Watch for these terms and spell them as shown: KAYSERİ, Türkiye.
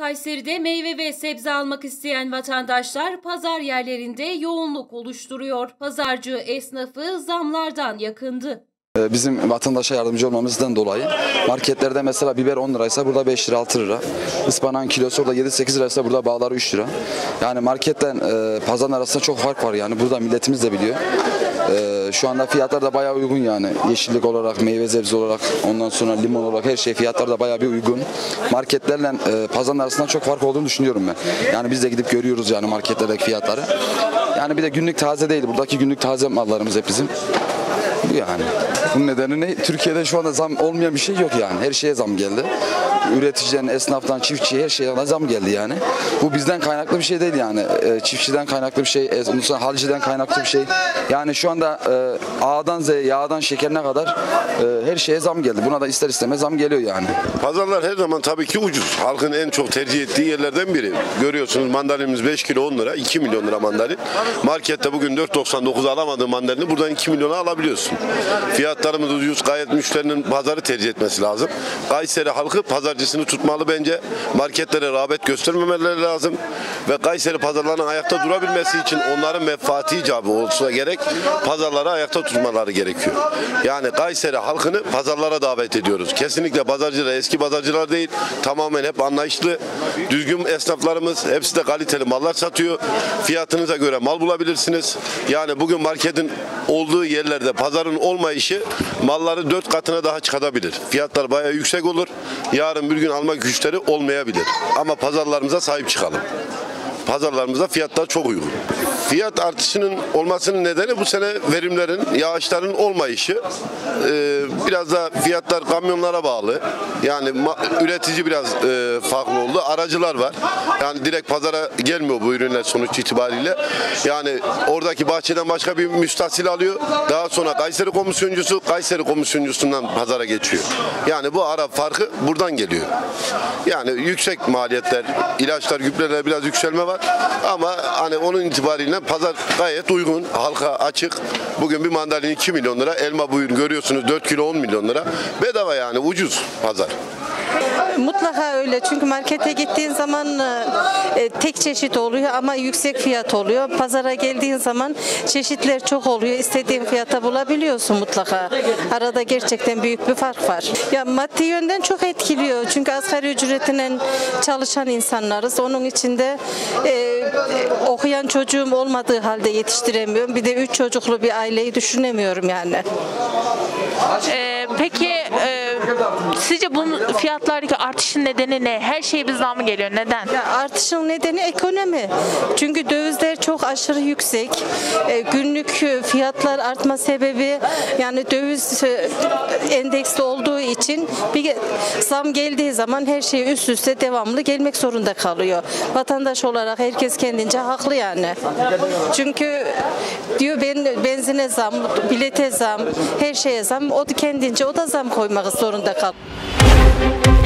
Kayseri'de meyve ve sebze almak isteyen vatandaşlar pazar yerlerinde yoğunluk oluşturuyor. Pazarcı esnafı zamlardan yakındı. Bizim vatandaşa yardımcı olmamızdan dolayı marketlerde mesela biber 10 liraysa burada 5 lira 6 lira. Ispanağın kilosu orada 7-8 liraysa burada bağları 3 lira. Yani marketten pazarın arasında çok fark var yani burada milletimiz de biliyor. Şu anda fiyatlar da bayağı uygun yani. Yeşillik olarak, meyve sebze olarak, ondan sonra limon olarak her şey fiyatlar da bayağı bir uygun. Marketlerle pazarın arasında çok fark olduğunu düşünüyorum ben. Yani biz de gidip görüyoruz yani marketlerdeki fiyatları. Yani bir de günlük taze değil. Buradaki günlük taze mallarımız hep bizim. Yani bunun nedeni ne? Türkiye'de şu anda zam olmayan bir şey yok yani. Her şeye zam geldi. Üreticiden, esnaftan, çiftçiye her şeye zam geldi yani. Bu bizden kaynaklı bir şey değil yani. Çiftçiden kaynaklı bir şey, ondan sonra haliciden kaynaklı bir şey. Yani şu anda A'dan Z'ye, yağdan şekerine kadar her şeye zam geldi. Buna da ister istemez zam geliyor yani. Pazarlar her zaman tabii ki ucuz. Halkın en çok tercih ettiği yerlerden biri. Görüyorsunuz mandalinimiz 5 kilo 10 lira, 2 milyon lira mandalin. Markette bugün 4.99 alamadığın mandalini buradan 2 milyona alabiliyorsun. Fiyatlarımız ucuz, gayet müşterinin pazarı tercih etmesi lazım. Kayseri halkı pazarcısını tutmalı bence. Marketlere rağbet göstermemeleri lazım. Ve Kayseri pazarlarının ayakta durabilmesi için onların menfaati icabı olsa gerek pazarları ayakta tutmaları gerekiyor. Yani Kayseri halkını pazarlara davet ediyoruz. Kesinlikle pazarcılar eski pazarcılar değil. Tamamen hep anlayışlı, düzgün esnaflarımız. Hepsi de kaliteli mallar satıyor. Fiyatınıza göre mal bulabilirsiniz. Yani bugün marketin olduğu yerlerde pazarın olmayışı malları 4 katına daha çıkabilir. Fiyatlar bayağı yüksek olur. Yarın bir gün alma güçleri olmayabilir. Ama pazarlarımıza sahip çıkalım. Pazarlarımızda fiyatlar çok uygun. Fiyat artışının olmasının nedeni bu sene verimlerin, yağışların olmayışı. Biraz da fiyatlar kamyonlara bağlı. Yani üretici biraz farklı oldu. Aracılar var. Yani direkt pazara gelmiyor bu ürünler sonuç itibariyle. Yani oradaki bahçeden başka bir müstahsil alıyor. Daha sonra Kayseri komisyoncusu, Kayseri komisyoncusundan pazara geçiyor. Yani bu ara farkı buradan geliyor. Yani yüksek maliyetler, ilaçlar, gübreler biraz yükselme var. Ama hani onun itibariyle pazar gayet uygun, halka açık. Bugün bir mandalin 2 milyon lira, elma buyurun görüyorsunuz 4 kilo 10 milyon lira. Bedava yani ucuz pazar. Mutlaka öyle çünkü markete gittiğin zaman tek çeşit oluyor ama yüksek fiyat oluyor. Pazara geldiğin zaman çeşitler çok oluyor. İstediğin fiyata bulabiliyorsun mutlaka. Arada gerçekten büyük bir fark var. Ya maddi yönden çok etkiliyor. Çünkü asgari ücretine çalışan insanlarız. Onun içinde okuyan çocuğum olmadığı halde yetiştiremiyorum. Bir de 3 çocuklu bir aileyi düşünemiyorum yani. Sizce bu fiyatlardaki artışın nedeni ne? Her şey bizden mi geliyor? Neden? Ya artışın nedeni ekonomi. Çünkü dövizler çok aşırı yüksek. Günlük fiyatlar artma sebebi yani döviz endeksli olduğu için bir zam geldiği zaman her şey üst üste devamlı gelmek zorunda kalıyor. Vatandaş olarak herkes kendince haklı yani. Çünkü diyor benzine zam, bilete zam, her şeye zam. O da kendince o da zam koymak zorunda kalıyor.